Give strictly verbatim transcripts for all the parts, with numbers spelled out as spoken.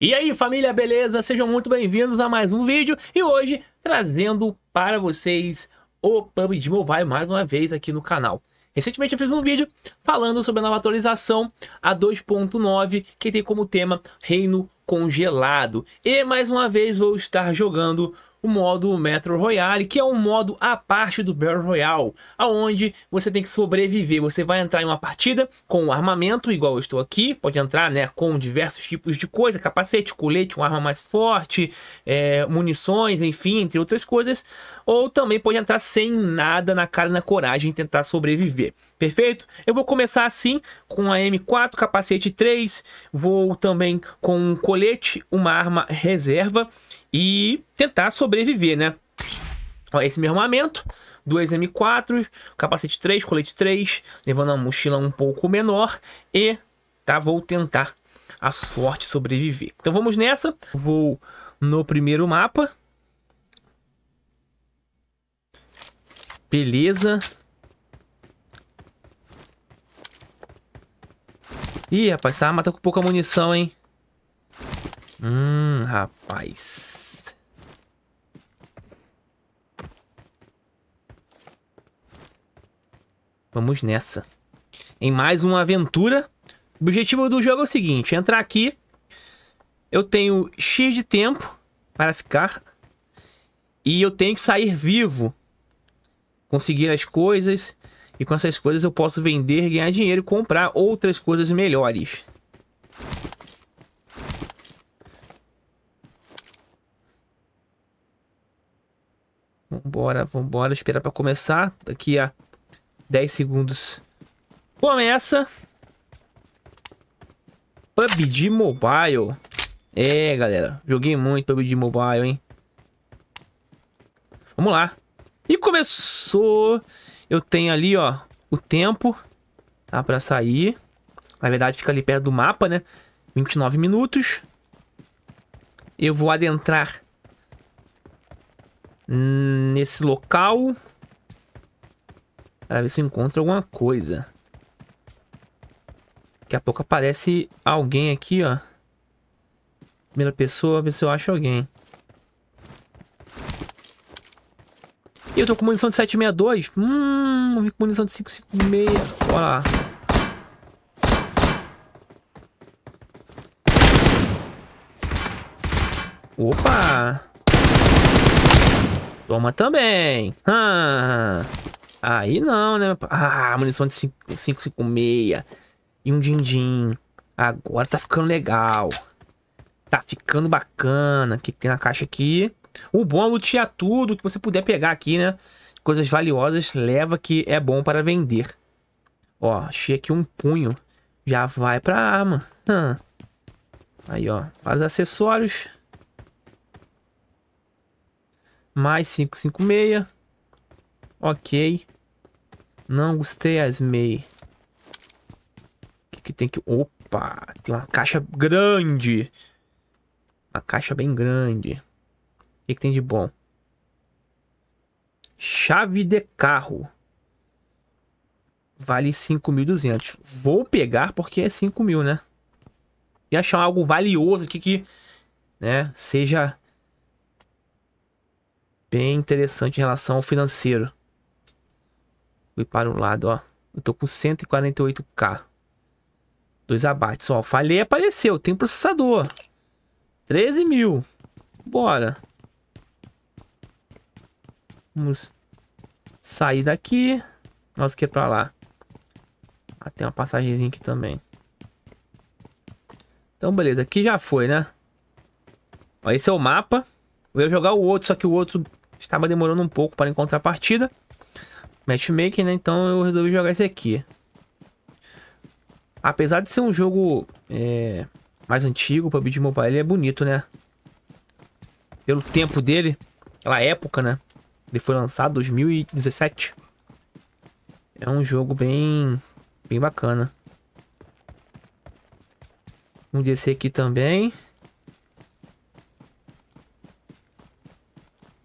E aí família, beleza? Sejam muito bem-vindos a mais um vídeo e hoje trazendo para vocês o P U B G Mobile mais uma vez aqui no canal. Recentemente eu fiz um vídeo falando sobre a nova atualização, a dois ponto nove, que tem como tema Reino Congelado. E mais uma vez vou estar jogando o modo Metro Royale, que é um modo à parte do Battle Royale, aonde você tem que sobreviver. Você vai entrar em uma partida com armamento, igual eu estou aqui. Pode entrar, né, com diversos tipos de coisa, capacete, colete, uma arma mais forte, é, munições, enfim, entre outras coisas. Ou também pode entrar sem nada, na cara e na coragem, tentar sobreviver. Perfeito? Eu vou começar assim, com a M quatro, capacete três. Vou também com um colete, uma arma reserva e tentar sobreviver, né? Ó, esse meu armamento, dois M quatros, capacete três, colete três, levando uma mochila um pouco menor e, tá, vou tentar a sorte sobreviver. Então vamos nessa. Vou no primeiro mapa. Beleza. Ih, rapaz, essa arma tá com pouca munição, hein? Hum, rapaz... Vamos nessa. Em mais uma aventura. O objetivo do jogo é o seguinte. Entrar aqui. Eu tenho X de tempo para ficar. E eu tenho que sair vivo. Conseguir as coisas. E com essas coisas eu posso vender, ganhar dinheiro e comprar outras coisas melhores. Vambora, vambora. Esperar para começar. Daqui a dez segundos. Começa. P U B G Mobile. É, galera. Joguei muito P U B G Mobile, hein? Vamos lá. E começou. Eu tenho ali, ó, o tempo. Tá, pra sair. Na verdade, fica ali perto do mapa, né? vinte e nove minutos. Eu vou adentrar nesse local para ver se eu encontro alguma coisa. Daqui a pouco aparece alguém aqui, ó. Primeira pessoa, ver se eu acho alguém. E eu tô com munição de sete sessenta e dois. Hum, eu vi com munição de cinco cinquenta e seis. Olha lá. Opa! Toma também. Ah. Aí não, né? Ah, munição de cinco cinquenta e seis. E um din-din. Agora tá ficando legal. Tá ficando bacana. O que tem na caixa aqui? O bom é lutear tudo que você puder pegar aqui, né? Coisas valiosas, leva que é bom para vender. Ó, achei aqui um punho. Já vai pra arma. Hum. Aí, ó. Vários acessórios. Mais cinco cinquenta e seis. Ok. Não gostei as mei. O que, que tem que... Opa! Tem uma caixa grande. Uma caixa bem grande. O que, que tem de bom? Chave de carro. Vale cinco mil e duzentos. Vou pegar porque é cinco mil, né? E achar algo valioso aqui que... né? Seja... bem interessante em relação ao financeiro. Fui para o lado, ó. Eu tô com cento e quarenta e oito K. Dois abates, ó. Falhei, apareceu. Tem processador. treze mil. Bora. Vamos sair daqui. Nossa, que é pra lá. Ah, tem uma passagemzinha aqui também. Então, beleza. Aqui já foi, né? Ó, esse é o mapa. Eu ia jogar o outro, só que o outro estava demorando um pouco para encontrar a partida. Matchmaking, né? Então eu resolvi jogar esse aqui. Apesar de ser um jogo é, mais antigo, o P U B G Mobile, ele é bonito, né? Pelo tempo dele, aquela época, né? Ele foi lançado em dois mil e dezessete. É um jogo bem, bem bacana. Vamos descer aqui também.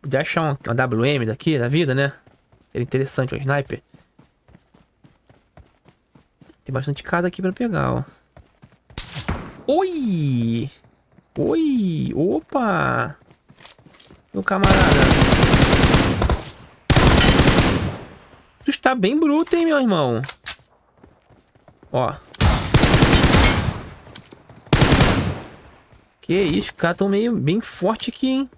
Podia achar uma, uma W M daqui, da vida, né? É interessante, um sniper. Tem bastante casa aqui pra pegar, ó. Oi! Oi, opa! Meu camarada. Tu está bem bruto, hein, meu irmão? Ó. Que isso, os caras estão meio bem forte aqui, hein?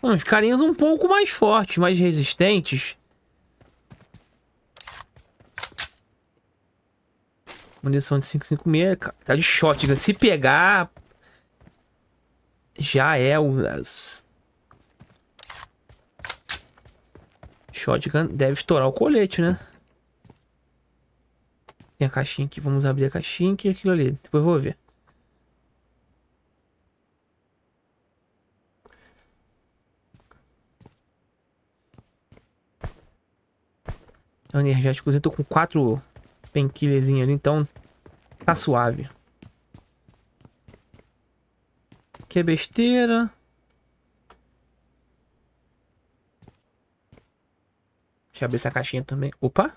Mano, os carinhas um pouco mais fortes, mais resistentes. Munição de cinco cinco seis, cara. Tá de shotgun. Se pegar... já é o... Shotgun deve estourar o colete, né? Tem a caixinha aqui. Vamos abrir a caixinha e aquilo ali. Depois eu vou ver. É um energético. Eu tô com quatro penquilhezinhos ali, então tá suave. Que é besteira. Deixa eu abrir essa caixinha também. Opa!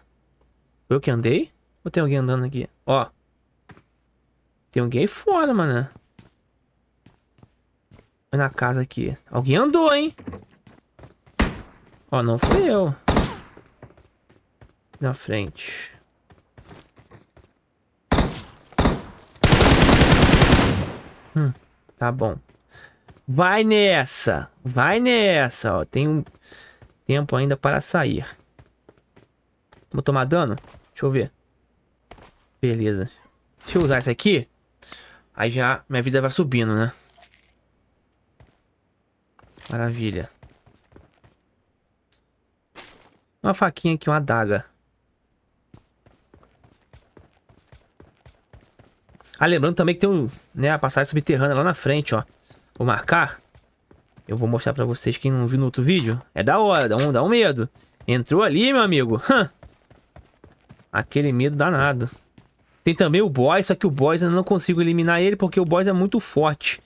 Foi eu que andei? Ou tem alguém andando aqui? Ó. Tem alguém aí fora, mano. Foi na casa aqui. Alguém andou, hein? Ó, não fui eu. Na frente. Hum, tá bom. Vai nessa. Vai nessa, ó. Tem um tempo ainda para sair. Vou tomar dano? Deixa eu ver. Beleza. Deixa eu usar isso aqui. Aí já minha vida vai subindo, né? Maravilha. Uma faquinha aqui, uma adaga. Ah, lembrando também que tem um, né, a passagem subterrânea lá na frente, ó. Vou marcar. Eu vou mostrar pra vocês, quem não viu no outro vídeo. É da hora, dá um, dá um medo. Entrou ali, meu amigo. Hum. Aquele medo danado. Tem também o boss, só que o boss eu não consigo eliminar ele porque o boss é muito forte.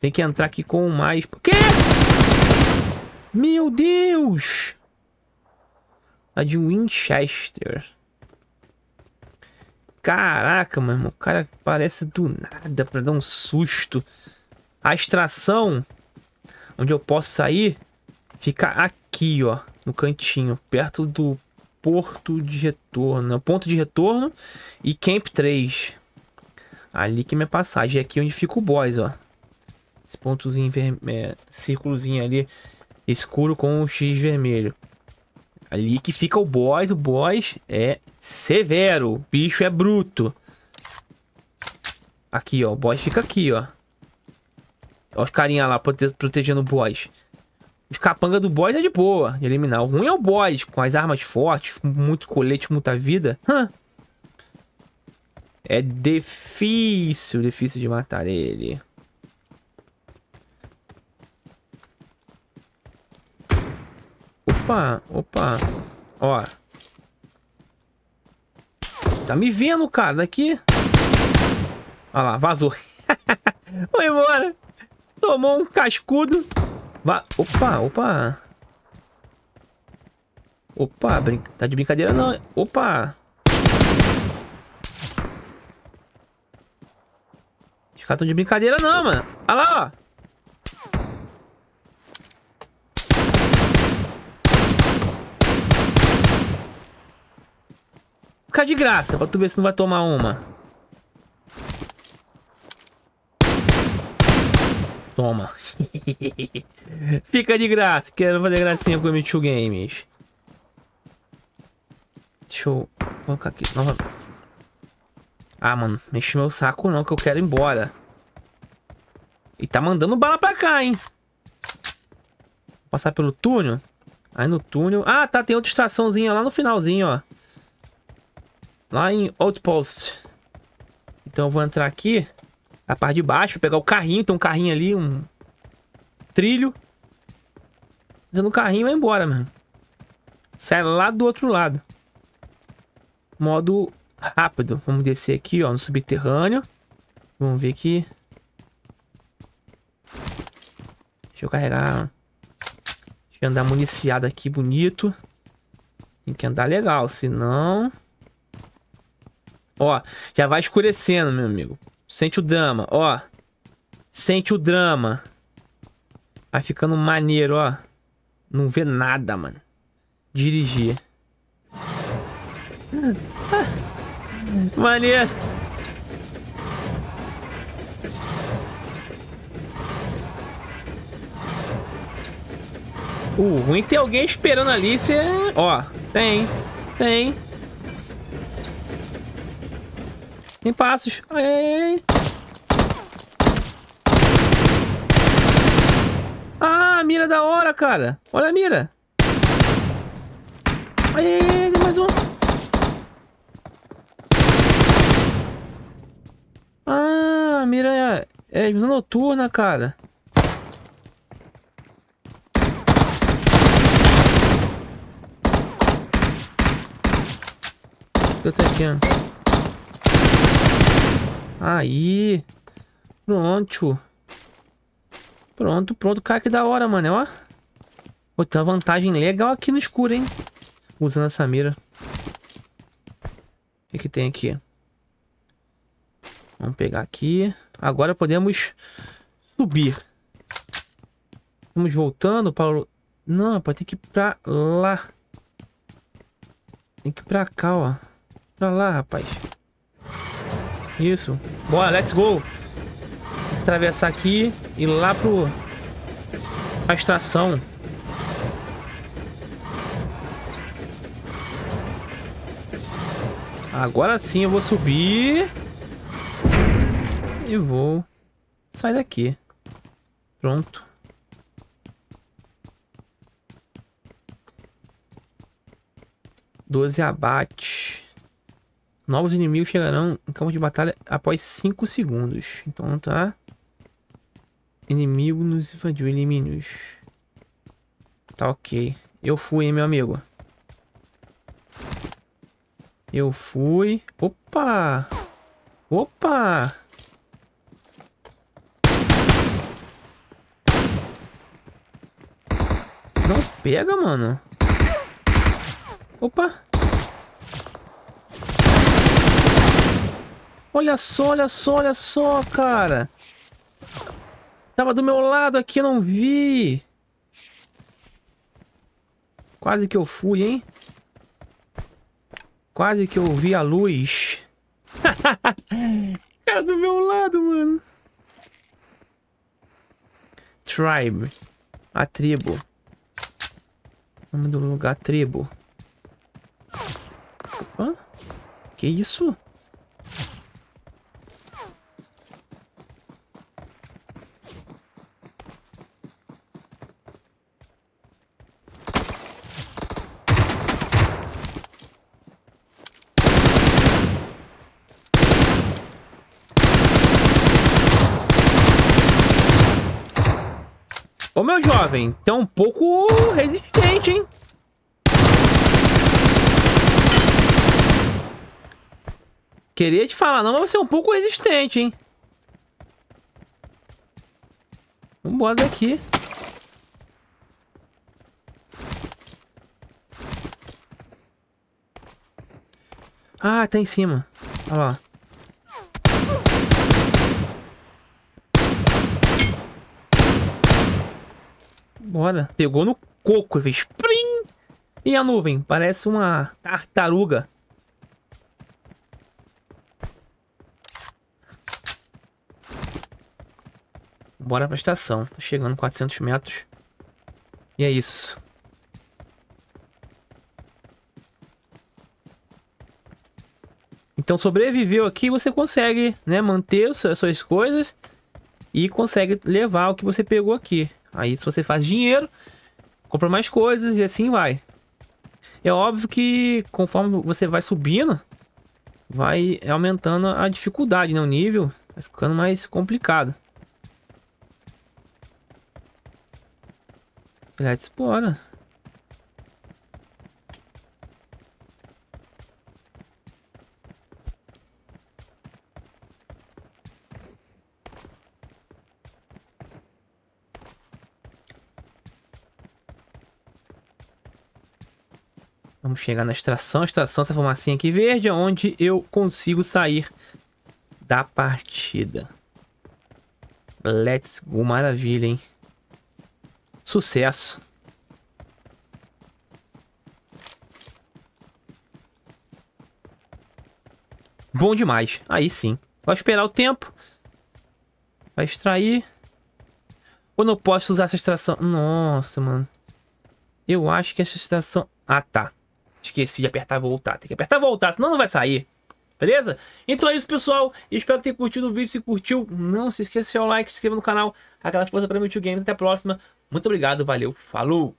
Tem que entrar aqui com mais... Que? Meu Deus! A de Winchester. Caraca, meu irmão, o cara parece do nada pra dar um susto. A extração, onde eu posso sair, fica aqui, ó, no cantinho, perto do porto de retorno, ponto de retorno e Camp três. Ali que é minha passagem, é aqui onde fica o boss, ó. Esse pontozinho, verme... é, círculozinho ali, escuro com um X vermelho. Ali que fica o boss, o boss é severo, o bicho é bruto. Aqui, ó, o boss fica aqui, ó. Ó os carinha lá prote protegendo o boss. Os capanga do boss é de boa, de eliminar. O ruim é o boss, com as armas fortes, muito colete, muita vida. Hã? É difícil, difícil de matar ele. Opa, opa, ó. Tá me vendo, cara, daqui. Olha lá, vazou. Foi embora. Tomou um cascudo. Va opa, opa. Opa, brin tá de brincadeira não. Opa. Os caras tão de brincadeira não, mano. Olha lá, ó. De graça, pra tu ver se não vai tomar uma. Toma. Fica de graça. Quero fazer gracinha com o M dois Games. Deixa eu colocar aqui. Nova... Ah, mano, mexe meu saco não, que eu quero ir embora. E tá mandando bala pra cá, hein? Vou passar pelo túnel. Aí no túnel... Ah, tá, tem outra estaçãozinha lá no finalzinho, ó. Lá em Outpost. Então eu vou entrar aqui. A parte de baixo. Pegar o carrinho. Tem um carrinho ali. Um trilho. Entra no carrinho e vai embora, mano. Sai lá do outro lado. Modo rápido. Vamos descer aqui, ó. No subterrâneo. Vamos ver aqui. Deixa eu carregar. Deixa eu andar municiado aqui. Bonito. Tem que andar legal. Senão... Ó, já vai escurecendo, meu amigo. Sente o drama, ó. Sente o drama. Vai ficando maneiro, ó. Não vê nada, mano. Dirigir. Maneiro. O ruim tem alguém esperando ali, você... Ó, tem, tem. Tem passos. Aê. Ah, mira da hora, cara. Olha a mira. Aê, tem mais um. Ah, a mira é, é visão noturna, cara. Eu tô aqui, ó. Aí. Pronto. Pronto, pronto. Cara, que da hora, mano. Ó. Pô, tem uma vantagem legal aqui no escuro, hein? Usando essa mira. O que, que tem aqui? Vamos pegar aqui. Agora podemos subir. Vamos voltando para... Não, pode ter que ir pra lá. Tem que ir pra cá, ó. Pra lá, rapaz. Isso. Bora, let's go. Atravessar aqui e lá pro... A estação. Agora sim eu vou subir. E vou... Sai daqui. Pronto. doze abates. Novos inimigos chegarão em campo de batalha após cinco segundos. Então tá. Inimigo nos invadiu. Eliminus. Tá ok. Eu fui, hein, meu amigo. Eu fui. Opa! Opa! Não pega, mano. Opa! Olha só, olha só, olha só, cara. Tava do meu lado aqui, eu não vi. Quase que eu fui, hein? Quase que eu vi a luz. Cara, do meu lado, mano. Tribe. A tribo. Nome do lugar, tribo. Hã? Que isso? Ô meu jovem, tá um pouco resistente, hein? Queria te falar, não, mas você é um pouco resistente, hein? Vambora daqui. Ah, tá em cima. Olha lá. Bora. Pegou no coco, fez plim! E a nuvem? Parece uma tartaruga. Bora pra estação. Tô chegando quatrocentos metros. E é isso. Então sobreviveu aqui, você consegue, né, manter as suas coisas. E consegue levar o que você pegou aqui. Aí se você faz dinheiro, compra mais coisas e assim vai. É óbvio que conforme você vai subindo, vai aumentando a dificuldade, né? O nível vai ficando mais complicado. Let's bora. Vamos chegar na estação, estação, essa fumacinha aqui verde, onde eu consigo sair da partida. Let's go, maravilha, hein? Sucesso. Bom demais, aí sim. Vou esperar o tempo. Vai extrair. Ou não posso usar essa extração? Nossa, mano. Eu acho que essa extração... Ah, tá. Esqueci de apertar voltar. Tem que apertar voltar, senão não vai sair. Beleza? Então é isso, pessoal. Espero ter curtido o vídeo. Se curtiu, não se esqueça de deixar o like, se inscreva no canal. Aquela força pra M dois Games. Até a próxima. Muito obrigado. Valeu. Falou.